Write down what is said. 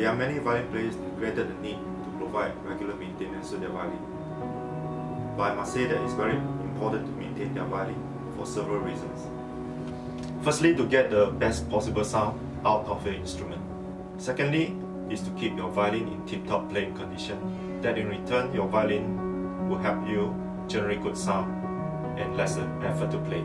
There are many violin players who created the need to provide regular maintenance to their violin. But I must say that it's very important to maintain their violin for several reasons. Firstly, to get the best possible sound out of your instrument. Secondly, is to keep your violin in tip-top playing condition, that in return your violin will help you generate good sound and less effort to play.